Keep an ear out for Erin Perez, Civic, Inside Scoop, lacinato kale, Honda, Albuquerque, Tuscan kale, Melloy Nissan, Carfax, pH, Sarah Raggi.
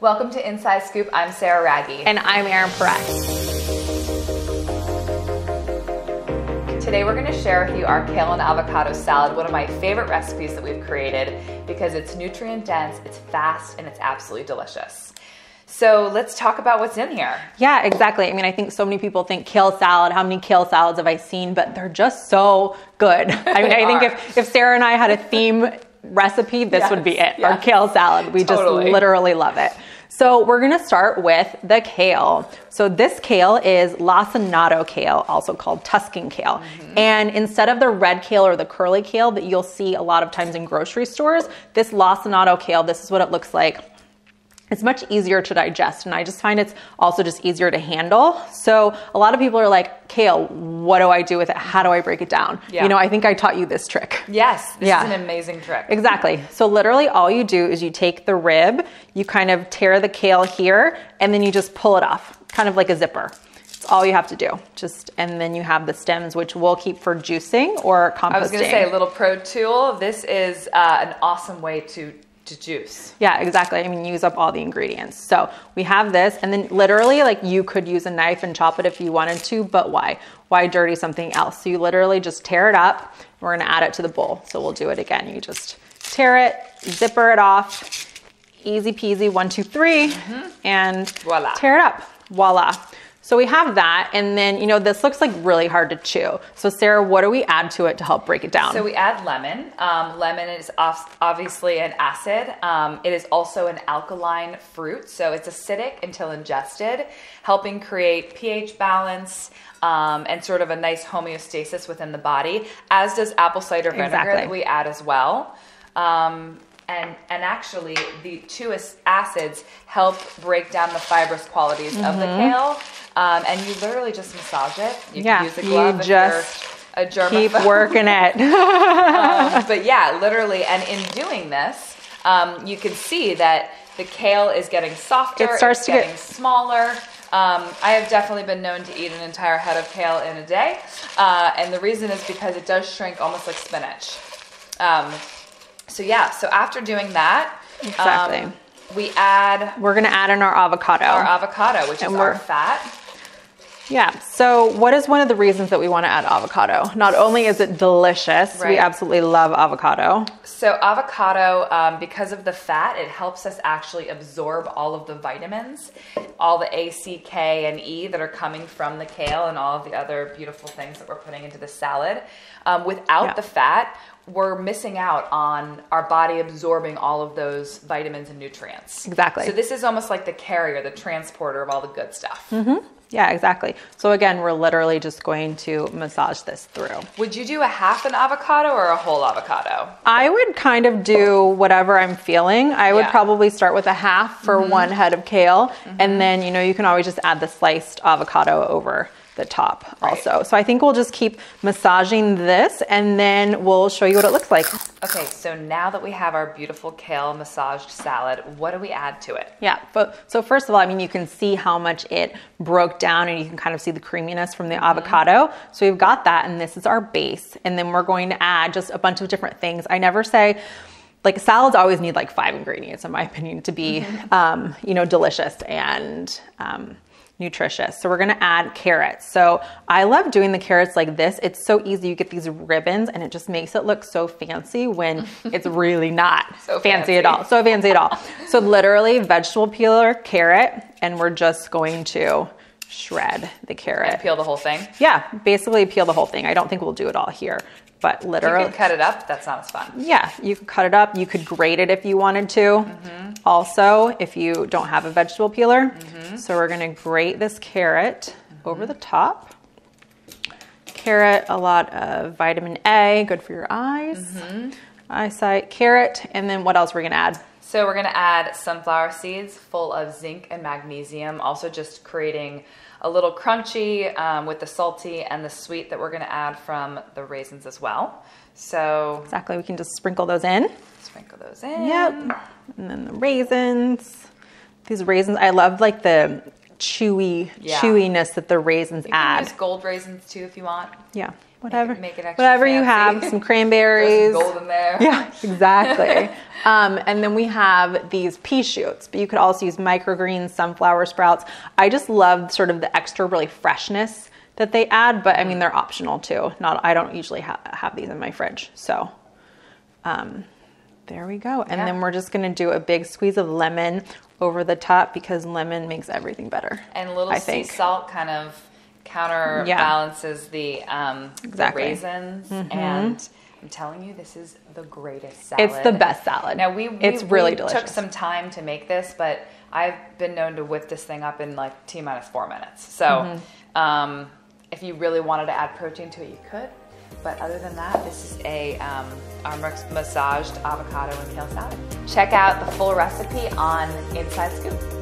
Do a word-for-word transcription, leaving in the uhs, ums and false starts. Welcome to Inside Scoop. I'm Sarah Raggi. And I'm Erin Perez. Today we're going to share with you our kale and avocado salad, one of my favorite recipes that we've created because it's nutrient dense, it's fast, and it's absolutely delicious. So let's talk about what's in here. Yeah, exactly. I mean, I think so many people think kale salad, how many kale salads have I seen? But they're just so good. I mean, I think if, if Sarah and I had a theme recipe, this yes, would be it. Yes. Our kale salad. We totally. just literally love it. So we're going to start with the kale. So this kale is lacinato kale, also called Tuscan kale. Mm-hmm. And instead of the red kale or the curly kale that you'll see a lot of times in grocery stores, this lacinato kale, this is what it looks like. It's much easier to digest, and I just find it's also just easier to handle. So a lot of people are like, kale, what do I do with it? How do I break it down? Yeah. You know, I think I taught you this trick. Yes, this yeah. is an amazing trick. Exactly. So literally all you do is you take the rib, you kind of tear the kale here, and then you just pull it off, kind of like a zipper. All you have to do, just, and then you have the stems, which we'll keep for juicing or composting. I was gonna say, a little pro tool, this is uh, an awesome way to to juice. Yeah, exactly. I mean, use up all the ingredients. So we have this, and then literally, like, you could use a knife and chop it if you wanted to, but why? Why dirty something else? So you literally just tear it up. We're gonna add it to the bowl. So we'll do it again. You just tear it, zipper it off, easy peasy, one, two, three, mm-hmm. and voila. Tear it up, voila. So we have that, and then, you know, this looks like really hard to chew. So Sarah, what do we add to it to help break it down? So we add lemon. Um, lemon is obviously an acid. Um, it is also an alkaline fruit, so it's acidic until ingested, helping create pH balance um, and sort of a nice homeostasis within the body, as does apple cider vinegar exactly. that we add as well. Um, And, and actually, the two acids help break down the fibrous qualities mm-hmm. of the kale. Um, and you literally just massage it. You yeah, can use a glove you if just you're a germaphobe. Keep working it. um, but yeah, literally. And in doing this, um, you can see that the kale is getting softer. It starts it's to getting get smaller. Um, I have definitely been known to eat an entire head of kale in a day. Uh, and the reason is because it does shrink almost like spinach. Um, So yeah, so after doing that, exactly. um, we add... We're going to add in our avocado. Our avocado, which and is our fat. Yeah, so what is one of the reasons that we want to add avocado? Not only is it delicious, right. we absolutely love avocado. So avocado, um, because of the fat, it helps us actually absorb all of the vitamins, all the A, C, K, and E that are coming from the kale and all of the other beautiful things that we're putting into the salad. Um, without yeah. the fat, we're missing out on our body absorbing all of those vitamins and nutrients. Exactly. So this is almost like the carrier, the transporter of all the good stuff. Mm-hmm. Yeah, exactly. So again, we're literally just going to massage this through. Would you do a half an avocado or a whole avocado? I would kind of do whatever I'm feeling. I would yeah. probably start with a half for mm-hmm. one head of kale. Mm-hmm. And then, you know, you can always just add the sliced avocado over the top right. also. So I think we'll just keep massaging this, and then we'll show you what it looks like. Okay, so now that we have our beautiful kale massaged salad, what do we add to it? Yeah, but so first of all, I mean, you can see how much it broke down, and you can kind of see the creaminess from the avocado. Mm-hmm. So we've got that, and this is our base, and then we're going to add just a bunch of different things. I never say, like, salads always need like five ingredients, in my opinion, to be, mm-hmm. um, you know, delicious and um, nutritious. So we're going to add carrots. So I love doing the carrots like this. It's so easy. You get these ribbons, and it just makes it look so fancy when it's really not so fancy, fancy at all. So fancy at all. So literally vegetable peeler, carrot, and we're just going to shred the carrot. And peel the whole thing? Yeah, basically peel the whole thing. I don't think we'll do it all here, but literally. You can cut it up. That's not as fun. Yeah, you can cut it up. You could grate it if you wanted to. Mm-hmm. Also, if you don't have a vegetable peeler. Mm-hmm. So we're going to grate this carrot mm-hmm. over the top. Carrot, a lot of vitamin A, good for your eyes. Mm-hmm. Eyesight, carrot, and then what else we're going to add? So we're going to add sunflower seeds full of zinc and magnesium, also just creating a little crunchy um, with the salty and the sweet that we're going to add from the raisins as well. So exactly. We can just sprinkle those in. Sprinkle those in. Yep. And then the raisins. These raisins, I love like the chewy, yeah. chewiness that the raisins you add. You can use gold raisins too if you want. Yeah. whatever, make it, make it extra whatever fancy. You have, some cranberries. There's some gold in there. Yeah, exactly. um, and then we have these pea shoots, but you could also use microgreens, sunflower sprouts. I just love sort of the extra really freshness that they add, but I mean, they're optional too. Not, I don't usually ha have these in my fridge. So, um, there we go. And yeah. then we're just going to do a big squeeze of lemon over the top because lemon makes everything better. And a little I sea think. salt kind of counterbalances yeah. the, um, exactly. the raisins. Mm-hmm. And I'm telling you, this is the greatest salad. It's the best salad. Now we, we, it's really we delicious. Took some time to make this, but I've been known to whip this thing up in like T minus four minutes. So, mm-hmm. um, if you really wanted to add protein to it, you could. But other than that, this is a um, our massaged avocado and kale salad. Check out the full recipe on Inside Scoop.